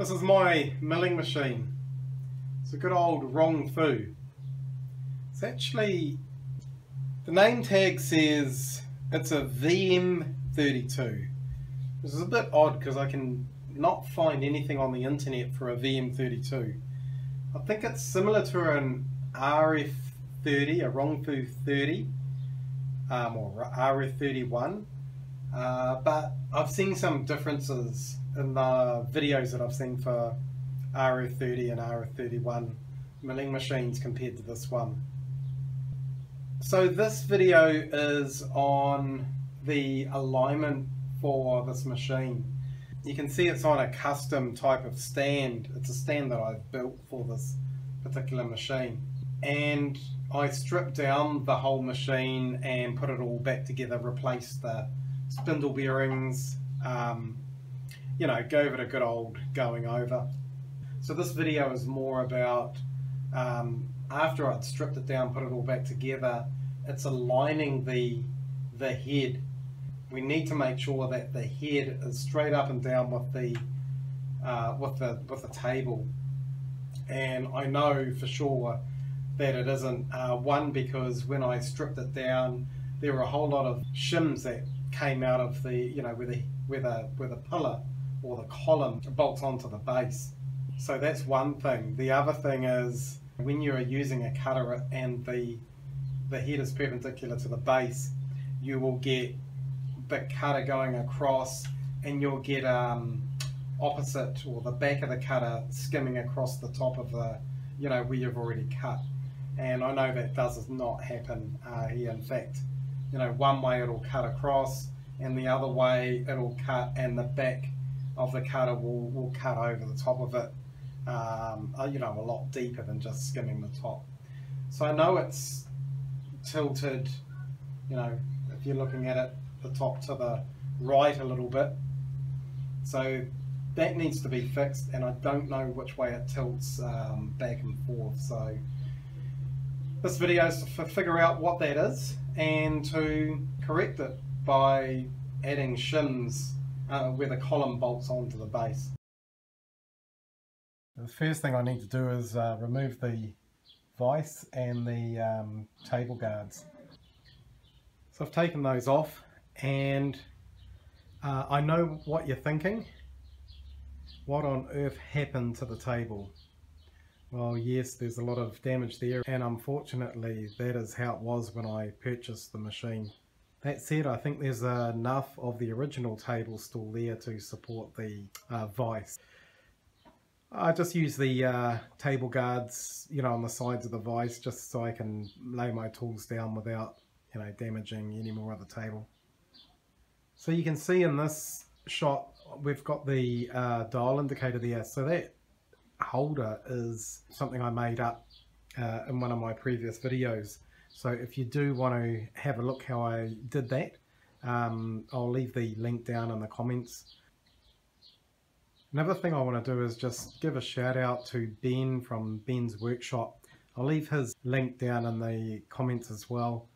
This is my milling machine. It's a good old Rongfu. It's actually, the name tag says it's a VM32. This is a bit odd because I can not find anything on the internet for a VM32. I think it's similar to an RF30, a Rongfu 30 or RF31, but I've seen some differences in the videos that I've seen for RF30 and RF31 milling machines compared to this one. So this video is on the alignment for this machine. You can see it's on a custom type of stand. It's a stand that I've built for this particular machine, and I stripped down the whole machine and put it all back together, replaced the spindle bearings, you know, gave it a good old going over. So this video is more about after I'd stripped it down, put it all back together, it's aligning the head. We need to make sure that the head is straight up and down with the table, and I know for sure that it isn't. One, because when I stripped it down, there were a whole lot of shims that came out of the, you know, where the pillar or the column bolts onto the base. So that's one thing. The other thing is when you are using a cutter and the head is perpendicular to the base, you will get the cutter going across, and you'll get opposite, or the back of the cutter skimming across the top of the, you know, where you've already cut. And I know that does not happen here. In fact, you know, one way it'll cut across, and the other way it'll cut, and the back of the cutter will cut over the top of it, you know, a lot deeper than just skimming the top. So I know it's tilted, you know, if you're looking at it, the top to the right a little bit, so that needs to be fixed, and I don't know which way it tilts back and forth. So this video is to figure out what that is and to correct it by adding shims where the column bolts onto the base. The first thing I need to do is remove the vise and the table guards. So I've taken those off, and I know what you're thinking. What on earth happened to the table? Well, yes, there's a lot of damage there, and unfortunately that is how it was when I purchased the machine. That said, I think there's enough of the original table still there to support the vise. I just use the table guards, you know, on the sides of the vise, just so I can lay my tools down without, you know, damaging any more of the table. So you can see in this shot we've got the dial indicator there. So that holder is something I made up in one of my previous videos. So if you do want to have a look how I did that, I'll leave the link down in the comments. Another thing I want to do is just give a shout out to Ben from Ben's Workshop. I'll leave his link down in the comments as well.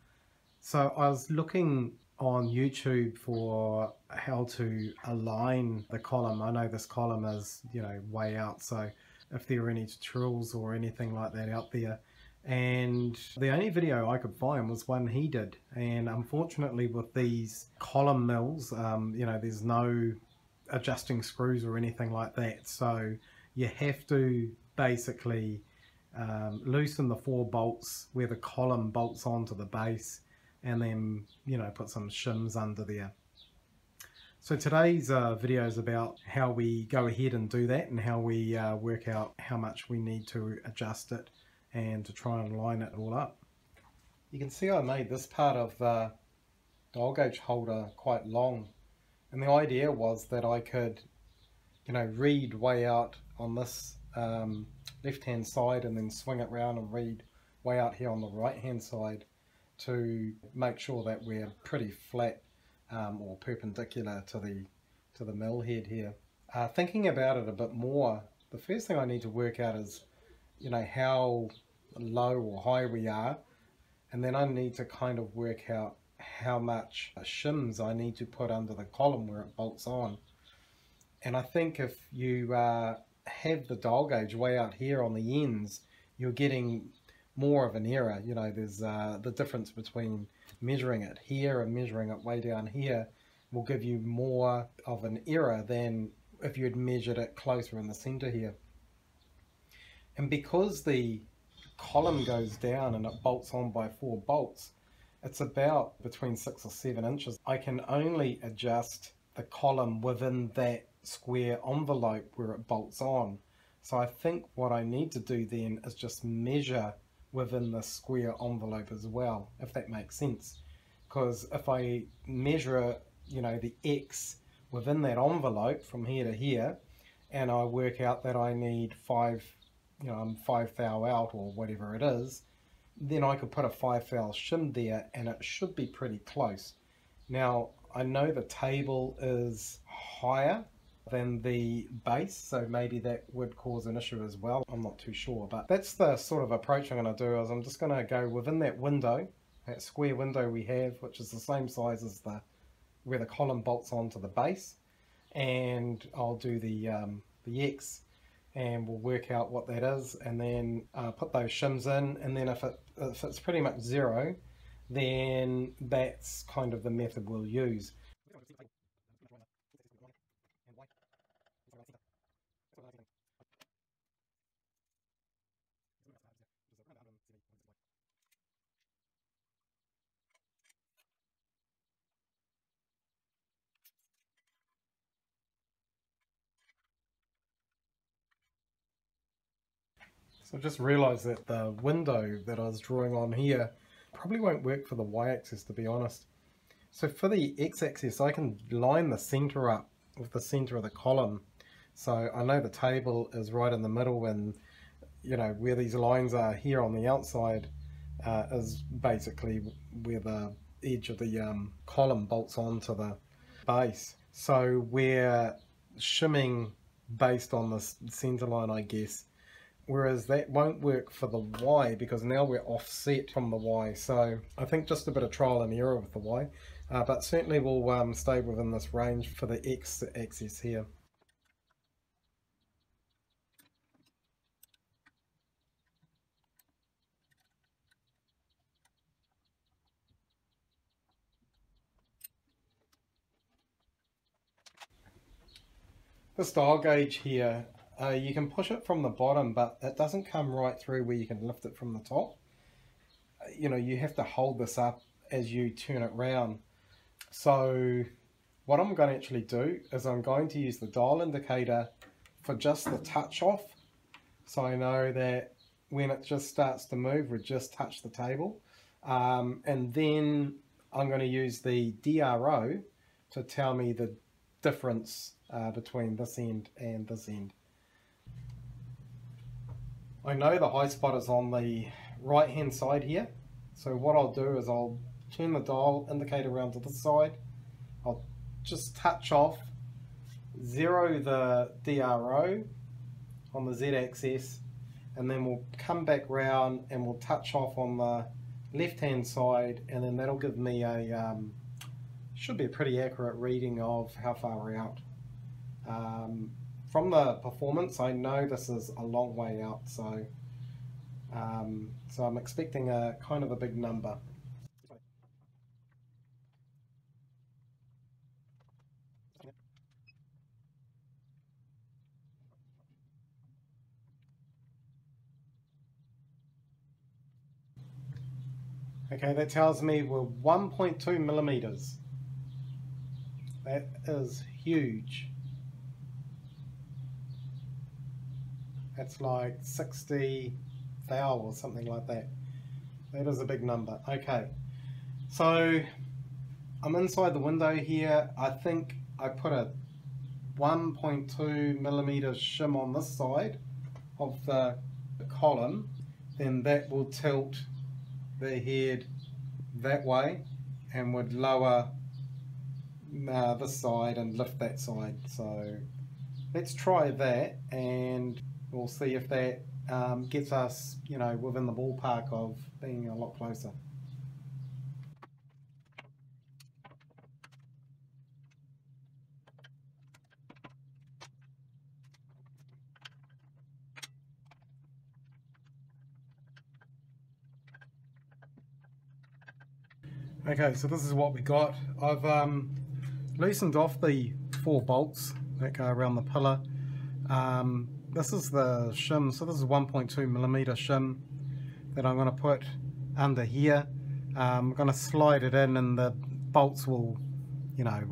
So I was looking on YouTube for how to align the column. I know this column is, you know, way out, so if there are any tutorials or anything like that out there, and the only video I could find was one he did, and unfortunately with these column mills, you know, there's no adjusting screws or anything like that, so you have to basically loosen the four bolts where the column bolts onto the base, and then, you know, put some shims under there. So today's video is about how we go ahead and do that, and how we work out how much we need to adjust it and to try and line it all up. You can see I made this part of the dial gauge holder quite long, and the idea was that I could, you know, read way out on this left hand side, and then swing it round and read way out here on the right hand side, to make sure that we're pretty flat or perpendicular to the mill head here. Thinking about it a bit more, the first thing I need to work out is, you know, how low or high we are, and then I need to kind of work out how much shims I need to put under the column where it bolts on. And I think if you have the dial gauge way out here on the ends, you're getting more of an error. You know, there's the difference between measuring it here and measuring it way down here will give you more of an error than if you had measured it closer in the center here. And because the column goes down and it bolts on by 4 bolts, it's about between 6 or 7 inches. I can only adjust the column within that square envelope where it bolts on. So I think what I need to do then is just measure within the square envelope as well, if that makes sense. Because if I measure, you know, the X within that envelope from here to here, and I work out that I need 5, you know, I'm 5 thou out or whatever it is, then I could put a 5 thou shim there and it should be pretty close. Now, I know the table is higher than the base, so maybe that would cause an issue as well. I'm not too sure, but that's the sort of approach I'm going to do. Is I'm just going to go within that window, that square window we have, which is the same size as the where the column bolts onto the base, and I'll do the X, and we'll work out what that is, and then put those shims in, and then if it's pretty much 0, then that's kind of the method we'll use. So I just realized that the window that I was drawing on here probably won't work for the y-axis, to be honest. So for the x-axis, I can line the center up with the center of the column. So I know the table is right in the middle, and you know where these lines are here on the outside is basically where the edge of the column bolts onto the base. So we're shimming based on this center line, I guess. Whereas that won't work for the Y, because now we're offset from the Y. So I think just a bit of trial and error with the Y, but certainly we'll stay within this range for the X axis here. This dial gauge here, you can push it from the bottom, but it doesn't come right through where you can lift it from the top. You know, you have to hold this up as you turn it round. So what I'm going to actually do is I'm going to use the dial indicator for just the touch off. So I know that when it just starts to move, we just touch the table. And then I'm going to use the DRO to tell me the difference between this end and this end. I know the high spot is on the right hand side here, so what I'll do is I'll turn the dial indicator around to this side, I'll just touch off, 0 the DRO on the Z axis, and then we'll come back round and we'll touch off on the left hand side, and then that'll give me a, should be a pretty accurate reading of how far we're out. From the performance, I know this is a long way out, so I'm expecting a kind of a big number. Okay, that tells me we're 1.2 millimeters. That is huge. That's like 60 thou or something like that. That is a big number. Okay, so I'm inside the window here. I think I put a 1.2 millimeter shim on this side of the column, then that will tilt the head that way and would lower this side and lift that side. So let's try that, and we'll see if that gets us, you know, within the ballpark of being a lot closer. Okay, so this is what we got. I've loosened off the 4 bolts that go around the pillar. This is the shim, so this is 1.2mm shim that I'm going to put under here. I'm going to slide it in and the bolts will, you know,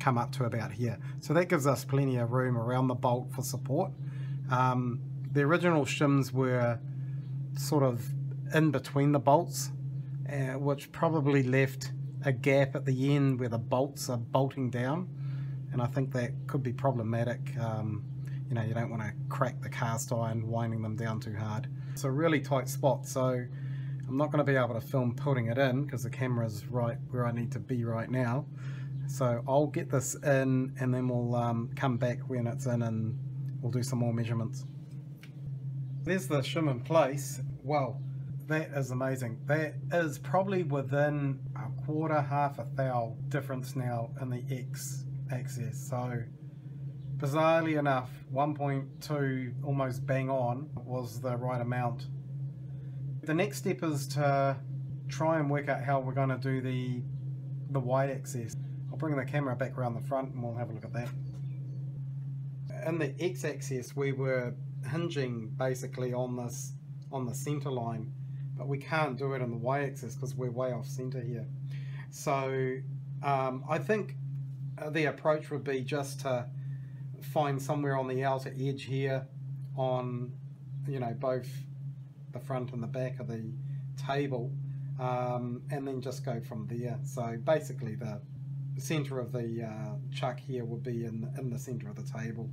come up to about here. So that gives us plenty of room around the bolt for support. The original shims were sort of in between the bolts, which probably left a gap at the end where the bolts are bolting down, and I think that could be problematic. You know, you don't want to crack the cast iron winding them down too hard. It's a really tight spot, so I'm not going to be able to film putting it in because the camera's right where I need to be right now. So I'll get this in and then we'll come back when it's in and we'll do some more measurements. There's the shim in place. Wow, that is amazing. That is probably within a quarter, half a thou difference now in the X axis. So bizarrely enough, 1.2 almost bang on was the right amount. The next step is to try and work out how we're going to do the Y axis. I'll bring the camera back around the front and we'll have a look at that. In the X axis we were hinging basically on this, on the center line, but we can't do it on the Y axis because we're way off center here. So I think the approach would be just to find somewhere on the outer edge here on, you know, both the front and the back of the table, and then just go from there. So basically the center of the chuck here will be in the center of the table.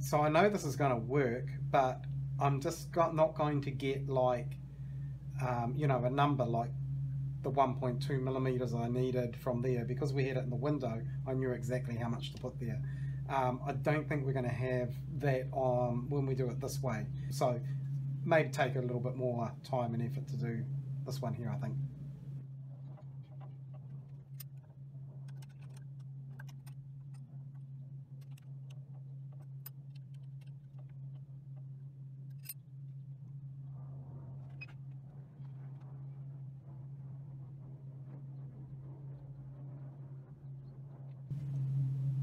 So I know this is going to work, but I'm just not going to get like you know, a number like the 1.2mm I needed from there, because we had it in the window. I knew exactly how much to put there. I don't think we're going to have that on when we do it this way, so maybe take a little bit more time and effort to do this one here, I think.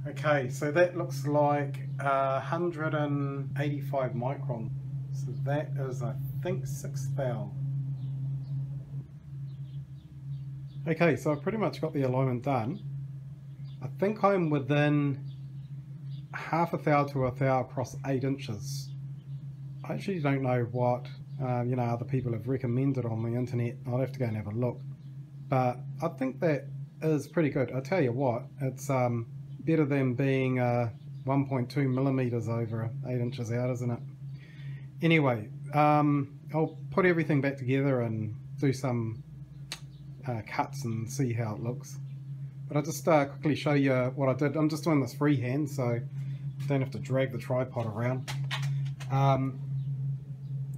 Okay, so that looks like 185 micron. So that is, I think, 6 thou. Okay, so I've pretty much got the alignment done. I think I'm within half a thou to a thou across 8 inches. I actually don't know what you know, other people have recommended on the internet. I'll have to go and have a look. But I think that is pretty good. I'll tell you what, it's better than being 1.2mm over 8 inches out, isn't it? Anyway, I'll put everything back together and do some cuts and see how it looks. But I'll just quickly show you what I did. I'm just doing this freehand, so I don't have to drag the tripod around.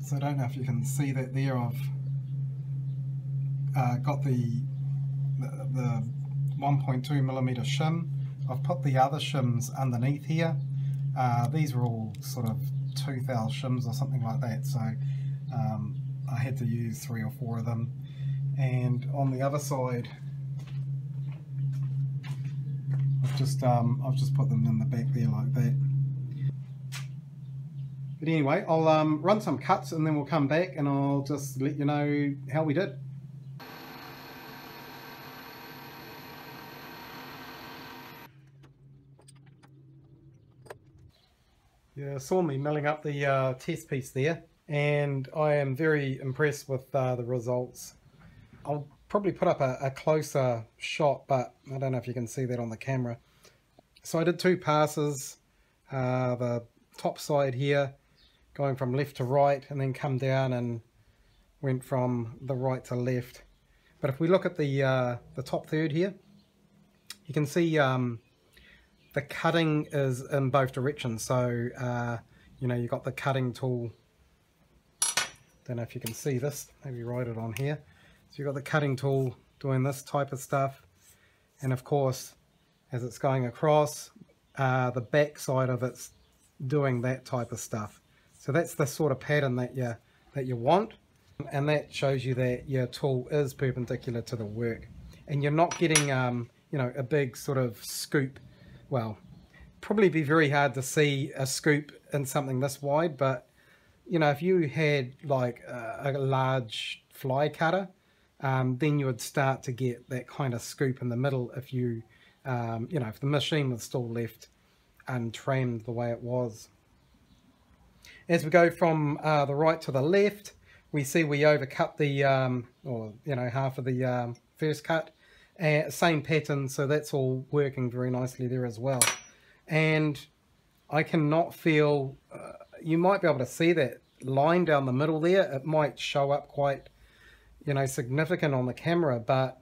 So I don't know if you can see that there. I've got the 1.2mm shim. I've put the other shims underneath here. These were all sort of 2 thou shims or something like that, so I had to use 3 or 4 of them. And on the other side, I've just put them in the back there like that. But anyway, I'll run some cuts and then we'll come back and I'll just let you know how we did. You saw me milling up the test piece there, and I am very impressed with the results. I'll probably put up a closer shot, but I don't know if you can see that on the camera. So I did 2 passes, the top side here, going from left to right, and then come down and went from the right to left. But if we look at the top third here, you can see the cutting is in both directions. So you know, you've got the cutting tool. Don't know if you can see this, maybe write it on here. So you've got the cutting tool doing this type of stuff, and of course as it's going across, the back side of it's doing that type of stuff. So that's the sort of pattern that you want. and that shows you that your tool is perpendicular to the work, and you're not getting you know, a big sort of scoop. Well, probably be very hard to see a scoop in something this wide, but you know, if you had like a large fly cutter, then you would start to get that kind of scoop in the middle if you you know, if the machine was still left untrimmed the way it was. As we go from the right to the left, we see we overcut the or you know, half of the first cut, same pattern, so that's all working very nicely there as well. And I cannot feel, you might be able to see that line down the middle there, it might show up quite, you know, significant on the camera, but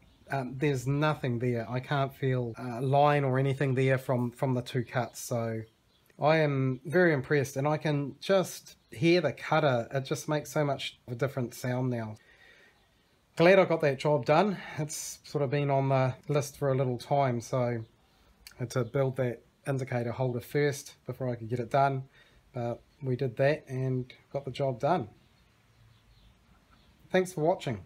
there's nothing there. I can't feel a line or anything there from the two cuts, so I am very impressed. And I can just hear the cutter, it just makes so much of a different sound now. Glad I got that job done. It's sort of been on the list for a little time, so I had to build that indicator holder first before I could get it done, but we did that and got the job done. Thanks for watching.